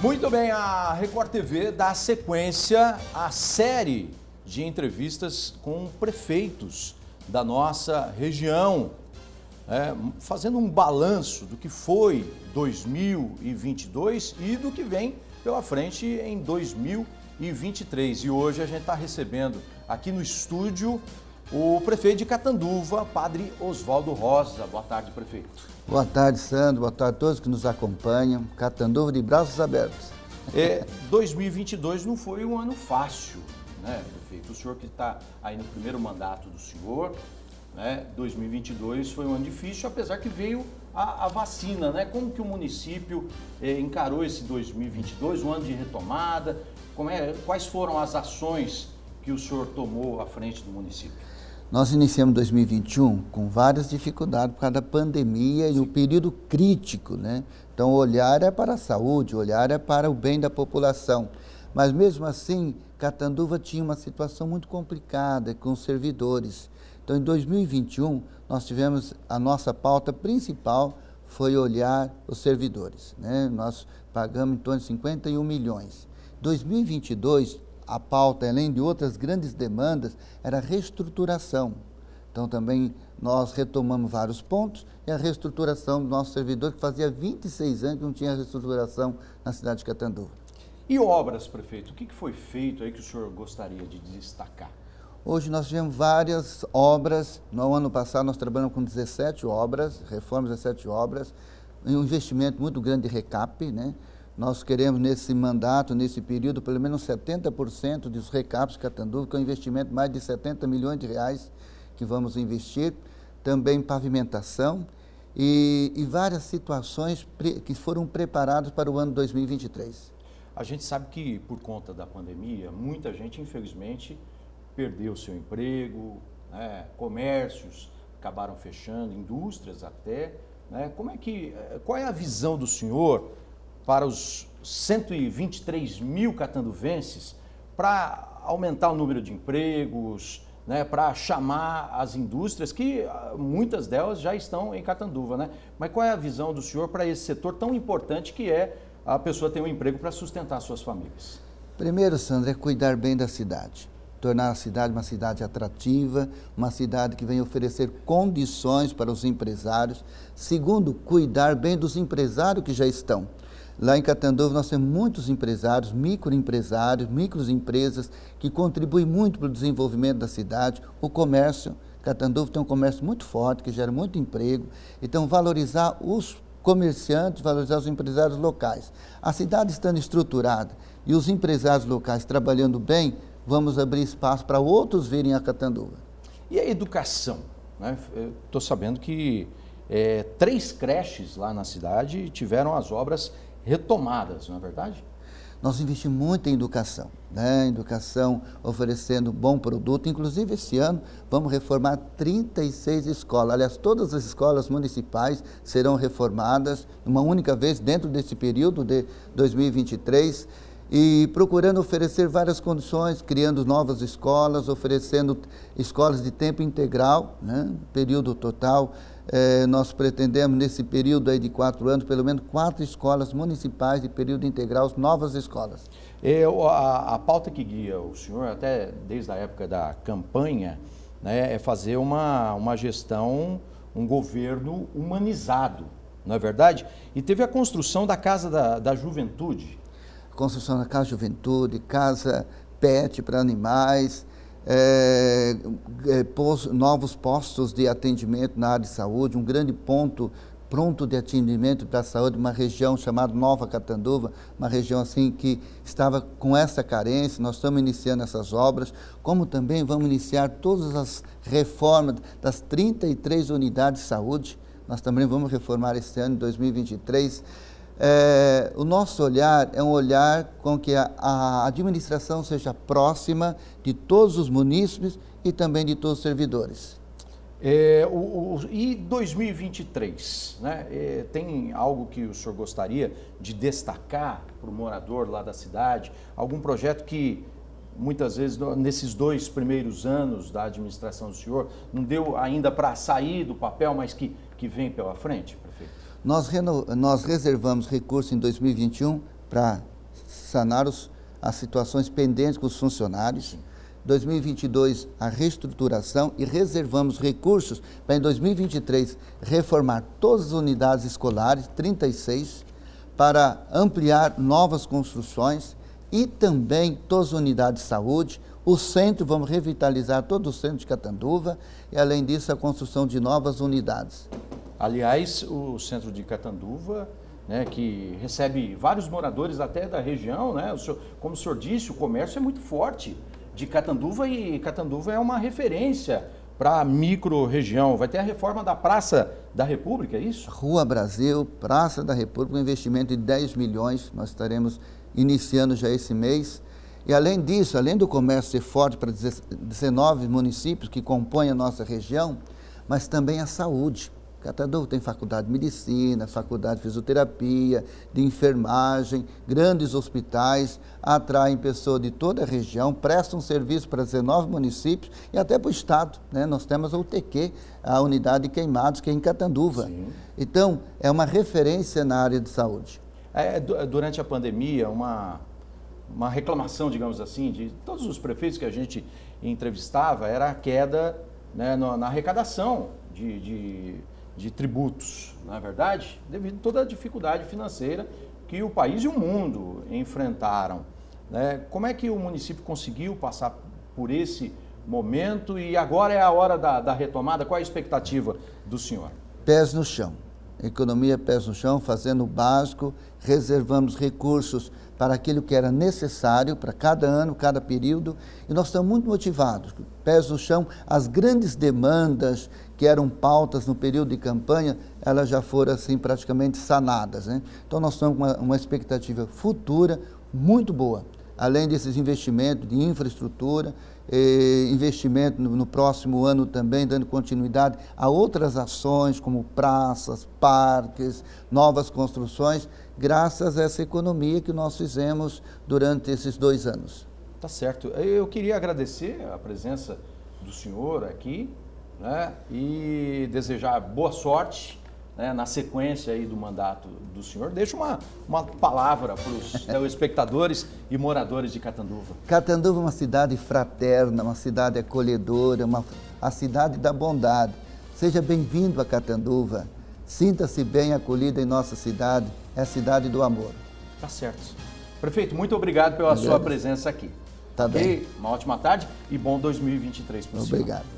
Muito bem, a Record TV dá sequência à série de entrevistas com prefeitos da nossa região, fazendo um balanço do que foi 2022 e do que vem pela frente em 2023. E hoje a gente está recebendo aqui no estúdio o prefeito de Catanduva, Padre Osvaldo Rosa. Boa tarde, prefeito. Boa tarde, Sandra. Boa tarde a todos que nos acompanham. Catanduva de braços abertos. 2022 não foi um ano fácil, né, prefeito? O senhor que está aí no primeiro mandato do senhor, né? 2022 foi um ano difícil, apesar que veio a vacina, né? Como que o município encarou esse 2022, um ano de retomada? Quais foram as ações que o senhor tomou à frente do município? Nós iniciamos 2021 com várias dificuldades por causa da pandemia e o período crítico, né? Então, o olhar é para a saúde, o olhar é para o bem da população. Mas, mesmo assim, Catanduva tinha uma situação muito complicada com os servidores. Então, em 2021, nós tivemos a nossa pauta principal foi olhar os servidores, né? Nós pagamos em torno de 51 milhões. 2022, a pauta, além de outras grandes demandas, era a reestruturação. Então, também nós retomamos vários pontos e a reestruturação do nosso servidor, que fazia 26 anos que não tinha reestruturação na cidade de Catanduva. E obras, prefeito? O que foi feito aí que o senhor gostaria de destacar? Hoje nós tivemos várias obras. No ano passado nós trabalhamos com 17 obras, reformas 17 obras, um investimento muito grande de recap, né? Nós queremos nesse mandato, nesse período, pelo menos 70% dos recapes de Catanduva, que é um investimento de mais de 70 milhões de reais que vamos investir. Também pavimentação e várias situações que foram preparadas para o ano 2023. A gente sabe que, por conta da pandemia, muita gente, infelizmente, perdeu seu emprego, né? Comércios acabaram fechando, indústrias até, né? Qual é a visão do senhor para os 123 mil catanduvenses, para aumentar o número de empregos, né, para chamar as indústrias, que muitas delas já estão em Catanduva, né? Mas qual é a visão do senhor para esse setor tão importante que é a pessoa ter um emprego para sustentar suas famílias? Primeiro, Sandra, é cuidar bem da cidade, tornar a cidade uma cidade atrativa, uma cidade que venha oferecer condições para os empresários. Segundo, cuidar bem dos empresários que já estão. Lá em Catanduva nós temos muitos empresários, microempresas, que contribuem muito para o desenvolvimento da cidade. O comércio, Catanduva tem um comércio muito forte, que gera muito emprego. Então, valorizar os comerciantes, valorizar os empresários locais. A cidade estando estruturada e os empresários locais trabalhando bem, vamos abrir espaço para outros virem a Catanduva. E a educação, né? Estou sabendo que 3 creches lá na cidade tiveram as obras retomadas, não é verdade? Nós investimos muito em educação, né? Educação oferecendo bom produto. Inclusive, esse ano, vamos reformar 36 escolas. Aliás, todas as escolas municipais serão reformadas, uma única vez, dentro desse período de 2023, e procurando oferecer várias condições, criando novas escolas, oferecendo escolas de tempo integral, né? Período total. Nós pretendemos, nesse período aí de 4 anos, pelo menos 4 escolas municipais de período integral, novas escolas. A pauta que guia o senhor, até desde a época da campanha, né, é fazer uma gestão, um governo humanizado, não é verdade? E teve a construção da Casa da Juventude. Construção da Casa da Juventude, Casa Pet para animais, novos postos de atendimento na área de saúde, um grande ponto pronto de atendimento para a saúde, uma região chamada Nova Catanduva, uma região assim que estava com essa carência. Nós estamos iniciando essas obras, como também vamos iniciar todas as reformas das 33 unidades de saúde. Nós também vamos reformar este ano, em 2023. O nosso olhar é um olhar com que a administração seja próxima de todos os munícipes e também de todos os servidores. E 2023, né? Tem algo que o senhor gostaria de destacar para o morador lá da cidade? Algum projeto que muitas vezes, nesses 2 primeiros anos da administração do senhor, não deu ainda para sair do papel, mas que vem pela frente, prefeito? Nós reservamos recursos em 2021 para sanar as situações pendentes com os funcionários. Sim. 2022, a reestruturação, e reservamos recursos para em 2023 reformar todas as unidades escolares, 36, para ampliar novas construções e também todas as unidades de saúde. O centro, vamos revitalizar todo o centro de Catanduva e, além disso, a construção de novas unidades. Aliás, o centro de Catanduva, né, que recebe vários moradores até da região, né? Como o senhor disse, o comércio é muito forte de Catanduva e Catanduva é uma referência para a micro-região. Vai ter a reforma da Praça da República, é isso? Rua Brasil, Praça da República, um investimento de 10 milhões, nós estaremos iniciando já esse mês. E além disso, além do comércio ser forte para 19 municípios que compõem a nossa região, mas também a saúde. Catanduva tem faculdade de medicina, faculdade de fisioterapia, de enfermagem, grandes hospitais, atraem pessoas de toda a região, prestam serviço para 19 municípios e até para o Estado, né? Nós temos a UTQ, a unidade de queimados, que é em Catanduva. Sim. Então, é uma referência na área de saúde. Durante a pandemia, uma reclamação, digamos assim, de todos os prefeitos que a gente entrevistava era a queda, né, na arrecadação de tributos, não é verdade? Devido a toda a dificuldade financeira que o país e o mundo enfrentaram, né? Como é que o município conseguiu passar por esse momento e agora é a hora da retomada? Qual é a expectativa do senhor? Pés no chão. Economia pés no chão, fazendo o básico, reservamos recursos para aquilo que era necessário para cada ano, cada período, e nós estamos muito motivados, pés no chão, as grandes demandas que eram pautas no período de campanha, elas já foram assim praticamente sanadas, né? Então nós estamos com uma expectativa futura muito boa, além desses investimentos de infraestrutura, investimento no próximo ano também, dando continuidade a outras ações como praças, parques, novas construções, graças a essa economia que nós fizemos durante esses 2 anos. Tá certo. Eu queria agradecer a presença do senhor aqui, né, e desejar boa sorte, né, na sequência aí do mandato do senhor. Deixa uma palavra para os telespectadores e moradores de Catanduva. Catanduva é uma cidade fraterna, uma cidade acolhedora, a cidade da bondade. Seja bem-vindo a Catanduva, sinta-se bem acolhido em nossa cidade, é a cidade do amor. Tá certo. Prefeito, muito obrigado pela sua presença aqui. Tá bem. Uma ótima tarde e bom 2023 para o senhor. Obrigado.